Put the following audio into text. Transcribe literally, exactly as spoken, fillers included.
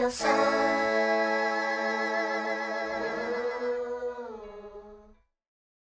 yourself.